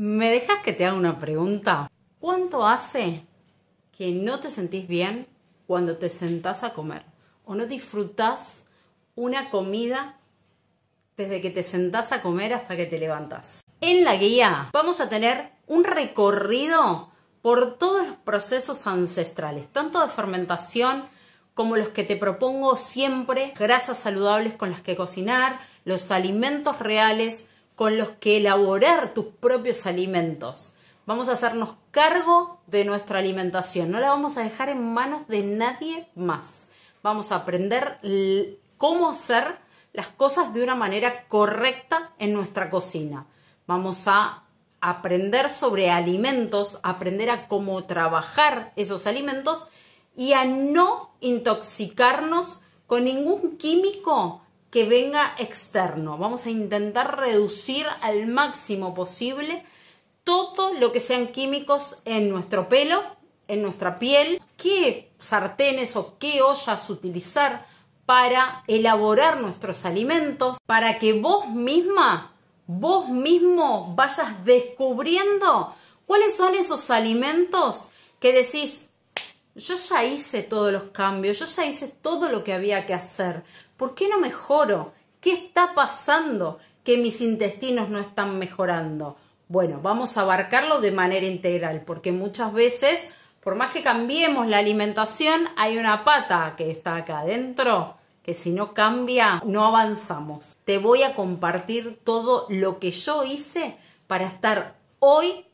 ¿Me dejas que te haga una pregunta? ¿Cuánto hace que no te sentís bien cuando te sentás a comer? ¿O no disfrutás una comida desde que te sentás a comer hasta que te levantás? En la guía vamos a tener un recorrido por todos los procesos ancestrales, tanto de fermentación como los que te propongo siempre, grasas saludables con las que cocinar, los alimentos reales con los que elaborar tus propios alimentos. Vamos a hacernos cargo de nuestra alimentación, no la vamos a dejar en manos de nadie más. Vamos a aprender cómo hacer las cosas de una manera correcta en nuestra cocina. Vamos a aprender sobre alimentos, aprender a cómo trabajar esos alimentos y a no intoxicarnos con ningún químico que venga externo. Vamos a intentar reducir al máximo posible todo lo que sean químicos en nuestro pelo, en nuestra piel. ¿Qué sartenes o qué ollas utilizar para elaborar nuestros alimentos? Para que vos mismo vayas descubriendo cuáles son esos alimentos que decís: yo ya hice todos los cambios, yo ya hice todo lo que había que hacer. ¿Por qué no mejoro? ¿Qué está pasando que mis intestinos no están mejorando? Bueno, vamos a abarcarlo de manera integral, porque muchas veces, por más que cambiemos la alimentación, hay una pata que está acá adentro, que si no cambia, no avanzamos. Te voy a compartir todo lo que yo hice para estar hoy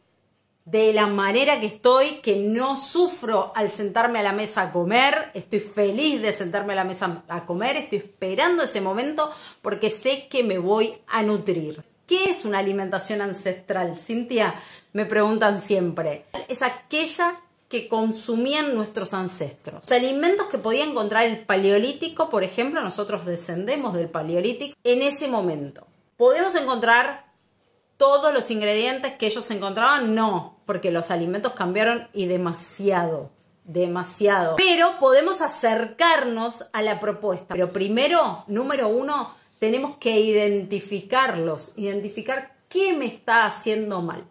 de la manera que estoy, que no sufro al sentarme a la mesa a comer. Estoy feliz de sentarme a la mesa a comer, estoy esperando ese momento porque sé que me voy a nutrir. ¿Qué es una alimentación ancestral, Cintia? Me preguntan siempre. Es aquella que consumían nuestros ancestros. Los alimentos que podía encontrar el Paleolítico, por ejemplo, nosotros descendemos del Paleolítico, en ese momento. Podemos encontrar todos los ingredientes que ellos encontraban, no, porque los alimentos cambiaron y demasiado. Pero podemos acercarnos a la propuesta. Pero primero, número uno, tenemos que identificar qué me está haciendo mal.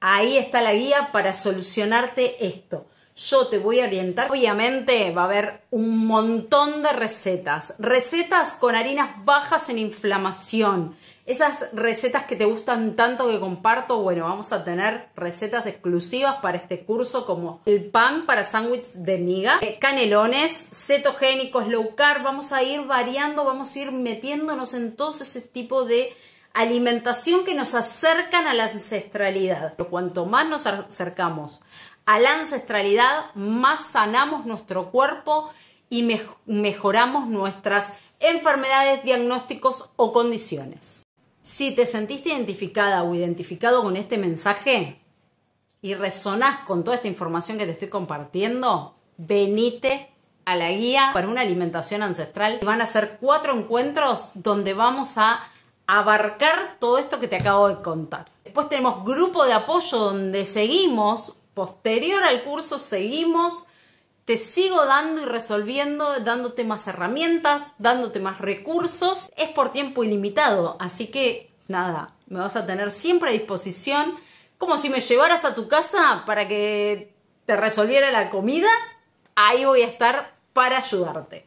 Ahí está la guía para solucionarte esto. Yo te voy a orientar. Obviamente va a haber un montón de recetas. Recetas con harinas bajas en inflamación. Esas recetas que te gustan tanto que comparto, bueno, vamos a tener recetas exclusivas para este curso, como el pan para sándwich de miga, canelones, cetogénicos, low carb. Vamos a ir variando, vamos a ir metiéndonos en todos ese tipo de alimentación que nos acercan a la ancestralidad. Pero cuanto más nos acercamos a la ancestralidad, más sanamos nuestro cuerpo y mejoramos nuestras enfermedades, diagnósticos o condiciones. Si te sentiste identificada o identificado con este mensaje y resonás con toda esta información que te estoy compartiendo, venite a la guía para una alimentación ancestral. Van a ser 4 encuentros donde vamos a abarcar todo esto que te acabo de contar. Después tenemos grupo de apoyo donde seguimos. Posterior al curso seguimos, te sigo dando y resolviendo, dándote más herramientas, dándote más recursos. Es por tiempo ilimitado, así que nada, me vas a tener siempre a disposición, como si me llevaras a tu casa para que te resolviera la comida. Ahí voy a estar para ayudarte.